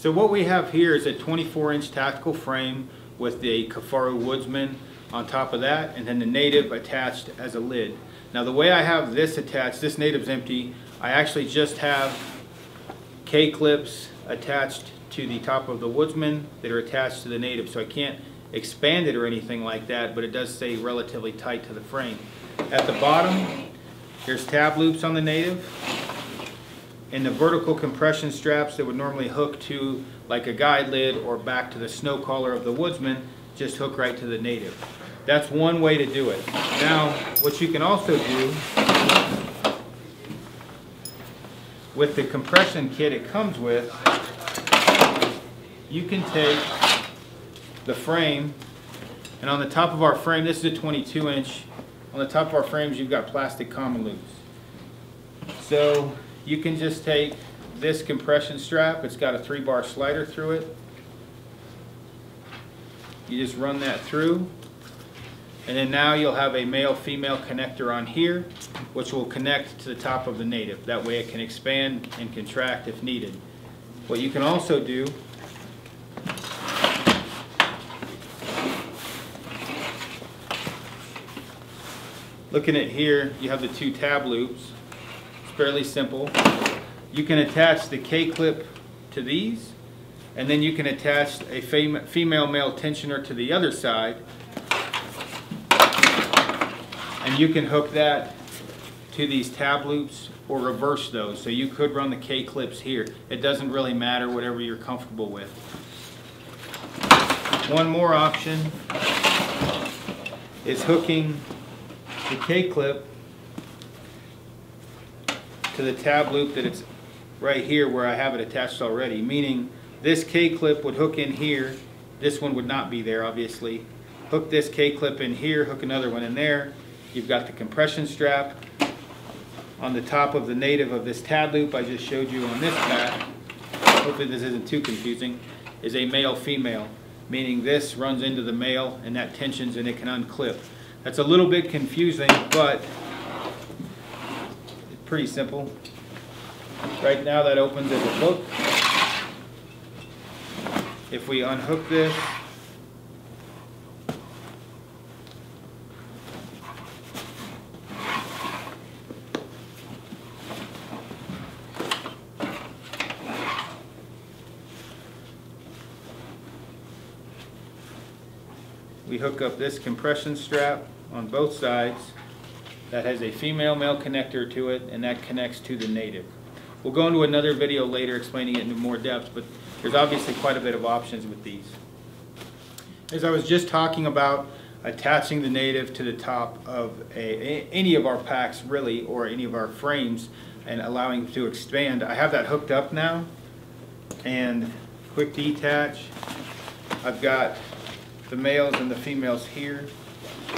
So what we have here is a 24-inch tactical frame with the Kifaru Woodsman on top of that, and then the Native attached as a lid. Now the way I have this attached, this Native's empty, I actually just have K clips attached to the top of the Woodsman that are attached to the Native, so I can't expand it or anything like that, but it does stay relatively tight to the frame. At the bottom, there's tab loops on the Native, and the vertical compression straps that would normally hook to like a guide lid or back to the snow collar of the Woodsman just hook right to the Native. That's one way to do it. Now, what you can also do with the compression kit it comes with, you can take the frame, and on the top of our frame, this is a 22-inch, on the top of our frames you've got plastic common loops. So you can just take this compression strap, it's got a 3-bar slider through it. You just run that through, and then now you'll have a male-female connector on here, which will connect to the top of the Native. That way it can expand and contract if needed. What you can also do . Looking at here, you have the 2 tab loops. It's fairly simple. You can attach the K-clip to these, and then you can attach a female-male tensioner to the other side, and you can hook that to these tab loops or reverse those. So you could run the K-clips here. It doesn't really matter, whatever you're comfortable with. One more option is hooking the K-clip to the tab loop that it's right here where I have it attached already, meaning this K-clip would hook in here, this one would not be there obviously, hook this K-clip in here, hook another one in there, you've got the compression strap on the top of the Native of this tab loop I just showed you on this pack, hopefully this isn't too confusing, is a male-female, meaning this runs into the male and that tensions and it can unclip. That's a little bit confusing, but it's pretty simple. Right now that opens as a book. If we unhook this, we hook up this compression strap on both sides that has a female-male connector to it, and that connects to the Native. We'll go into another video later explaining it in more depth, but there's obviously quite a bit of options with these. As I was just talking about attaching the Native to the top of any of our packs really, or any of our frames, and allowing it to expand, I have that hooked up now, and quick detach, I've got the males and the females here,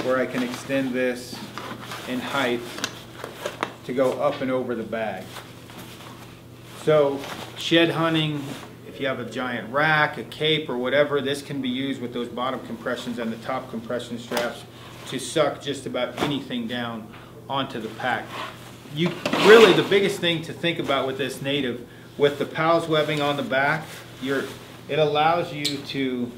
where I can extend this in height to go up and over the bag. So shed hunting, if you have a giant rack, a cape, or whatever, this can be used with those bottom compressions and the top compression straps to suck just about anything down onto the pack. You really, the biggest thing to think about with this Native, with the PALS webbing on the back, it allows you to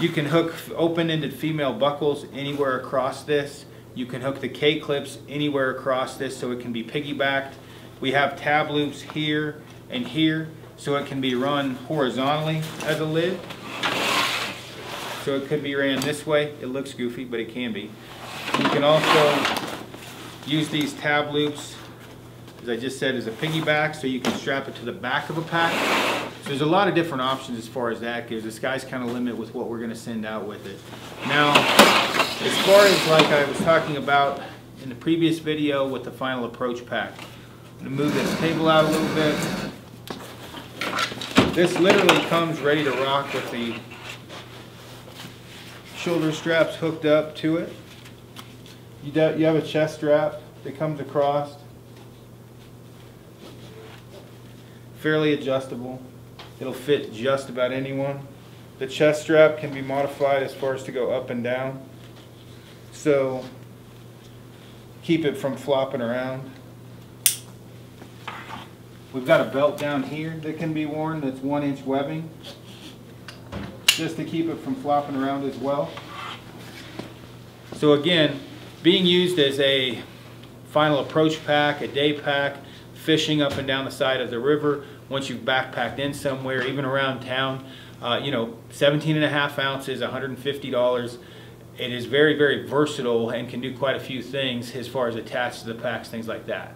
you can hook open-ended female buckles anywhere across this. You can hook the K-clips anywhere across this so it can be piggybacked. We have tab loops here and here so it can be run horizontally as a lid. So it could be ran this way. It looks goofy, but it can be. You can also use these tab loops, as I just said, as a piggyback so you can strap it to the back of a pack. There's a lot of different options as far as that goes. The sky's kind of limit with what we're going to send out with it. Now, as far as like I was talking about in the previous video with the final approach pack, I'm going to move this table out a little bit. This literally comes ready to rock with the shoulder straps hooked up to it. You have a chest strap that comes across, fairly adjustable. It'll fit just about anyone. The chest strap can be modified as far as to go up and down, so keep it from flopping around. We've got a belt down here that can be worn that's 1-inch webbing, just to keep it from flopping around as well. So again, being used as a final approach pack, a day pack, fishing up and down the side of the river, once you've backpacked in somewhere, even around town, you know, 17.5 ounces, $150. It is very, very versatile and can do quite a few things as far as attached to the packs, things like that.